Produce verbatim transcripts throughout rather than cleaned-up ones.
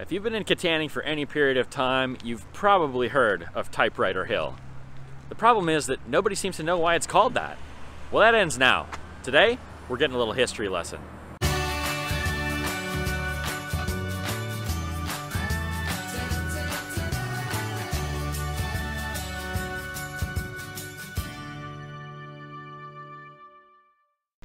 If you've been in Kittanning for any period of time, you've probably heard of Typewriter Hill. The problem is that nobody seems to know why it's called that. Well, that ends now. Today, we're getting a little history lesson.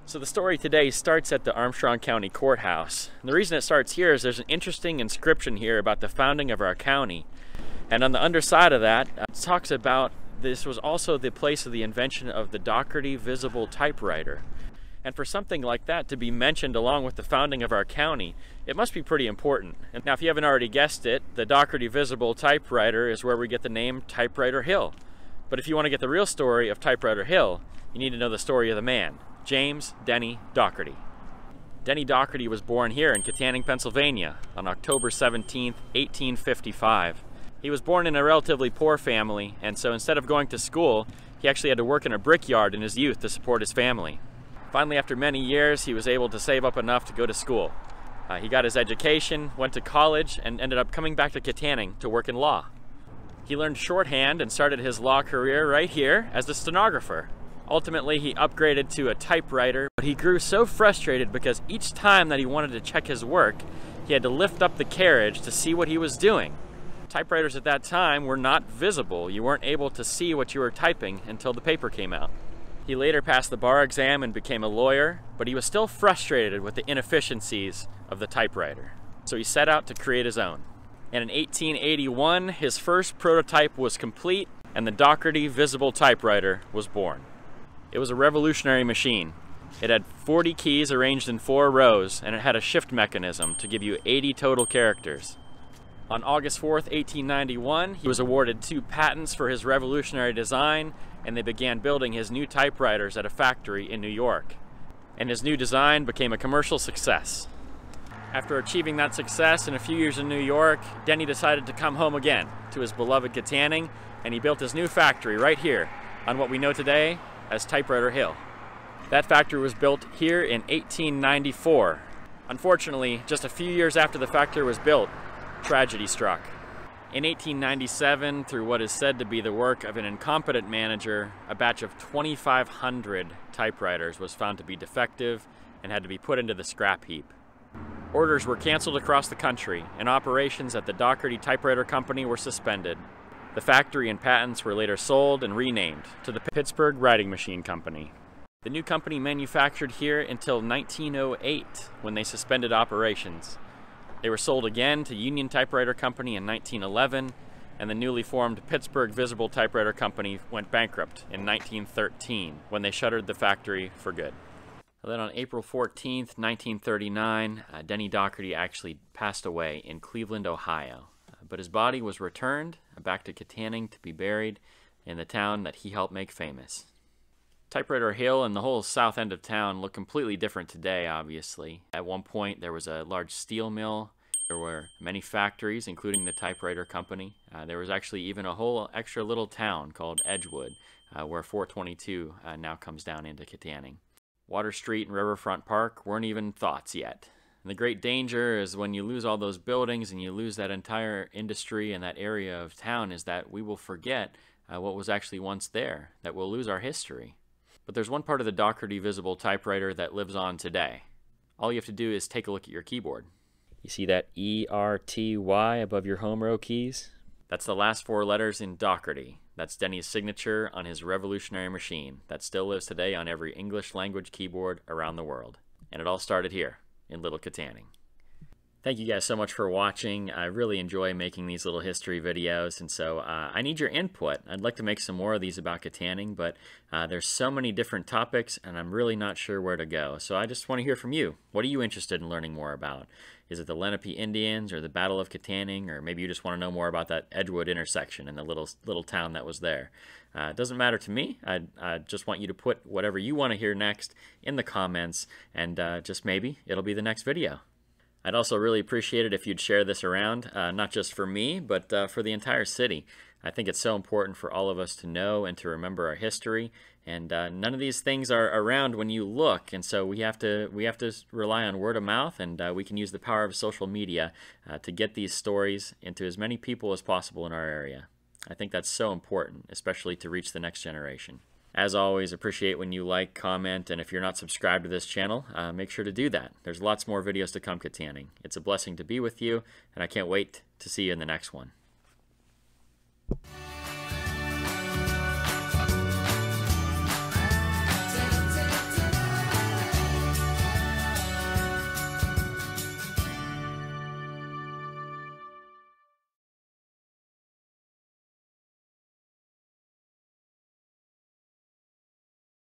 So the story today starts at the Armstrong County Courthouse. And the reason it starts here is there's an interesting inscription here about the founding of our county. And on the underside of that, it talks about this was also the place of the invention of the Daugherty Visible Typewriter. And for something like that to be mentioned along with the founding of our county, it must be pretty important. And now if you haven't already guessed it, the Daugherty Visible Typewriter is where we get the name Typewriter Hill. But if you want to get the real story of Typewriter Hill, you need to know the story of the man. James Denny Daugherty. Denny Daugherty was born here in Kittanning, Pennsylvania on October seventeenth, eighteen fifty-five. He was born in a relatively poor family, and so instead of going to school, he actually had to work in a brickyard in his youth to support his family. Finally, after many years, he was able to save up enough to go to school. Uh, he got his education, went to college, and ended up coming back to Kittanning to work in law. He learned shorthand and started his law career right here as the stenographer. Ultimately, he upgraded to a typewriter, but he grew so frustrated because each time that he wanted to check his work, he had to lift up the carriage to see what he was doing. Typewriters at that time were not visible. You weren't able to see what you were typing until the paper came out. He later passed the bar exam and became a lawyer, but he was still frustrated with the inefficiencies of the typewriter. So he set out to create his own. And in eighteen eighty-one, his first prototype was complete, and the Daugherty Visible Typewriter was born. It was a revolutionary machine. It had forty keys arranged in four rows, and it had a shift mechanism to give you eighty total characters. On August fourth, eighteen ninety-one, he was awarded two patents for his revolutionary design, and they began building his new typewriters at a factory in New York. And his new design became a commercial success. After achieving that success and a few years in New York, Denny decided to come home again to his beloved Kittanning, and he built his new factory right here on what we know today as Typewriter Hill. That factory was built here in eighteen ninety-four. Unfortunately, just a few years after the factory was built, tragedy struck. In eighteen ninety-seven, through what is said to be the work of an incompetent manager, a batch of twenty-five hundred typewriters was found to be defective and had to be put into the scrap heap. Orders were canceled across the country, and operations at the Daugherty Typewriter Company were suspended. The factory and patents were later sold and renamed to the Pittsburgh Writing Machine Company. The new company manufactured here until nineteen oh eight, when they suspended operations. They were sold again to Union Typewriter Company in nineteen eleven, and the newly formed Pittsburgh Visible Typewriter Company went bankrupt in nineteen thirteen, when they shuttered the factory for good. And then on April fourteenth, nineteen thirty-nine, uh, Denny Daugherty actually passed away in Cleveland, Ohio. But his body was returned back to Kittanning to be buried in the town that he helped make famous. Typewriter Hill and the whole south end of town look completely different today, obviously. At one point, there was a large steel mill. There were many factories, including the typewriter company. Uh, there was actually even a whole extra little town called Edgewood, uh, where four twenty-two uh, now comes down into Kittanning. Water Street and Riverfront Park weren't even thoughts yet. And the great danger is when you lose all those buildings and you lose that entire industry and that area of town is that we will forget uh, what was actually once there, that we'll lose our history. But there's one part of the Daugherty Visible Typewriter that lives on today. All you have to do is take a look at your keyboard. You see that E R T Y above your home row keys? That's the last four letters in Daugherty. That's Denny's signature on his revolutionary machine that still lives today on every English language keyboard around the world. And it all started here in Little Kittanning. Thank you guys so much for watching. I really enjoy making these little history videos, and so uh, I need your input. I'd like to make some more of these about Kittanning, but uh, there's so many different topics and I'm really not sure where to go. So I just want to hear from you. What are you interested in learning more about? Is it the Lenape Indians or the Battle of Kittanning, or maybe you just want to know more about that Edgewood intersection and the little little town that was there? Uh, it doesn't matter to me. I, I just want you to put whatever you want to hear next in the comments, and uh, just maybe it'll be the next video. I'd also really appreciate it if you'd share this around, uh, not just for me, but uh, for the entire city. I think it's so important for all of us to know and to remember our history. And uh, none of these things are around when you look, and so we have to we have to rely on word of mouth, and uh, we can use the power of social media uh, to get these stories into as many people as possible in our area. I think that's so important, especially to reach the next generation. As always, appreciate when you like, comment, and if you're not subscribed to this channel, uh, make sure to do that. There's lots more videos to come, Kittanning. It's a blessing to be with you, and I can't wait to see you in the next one.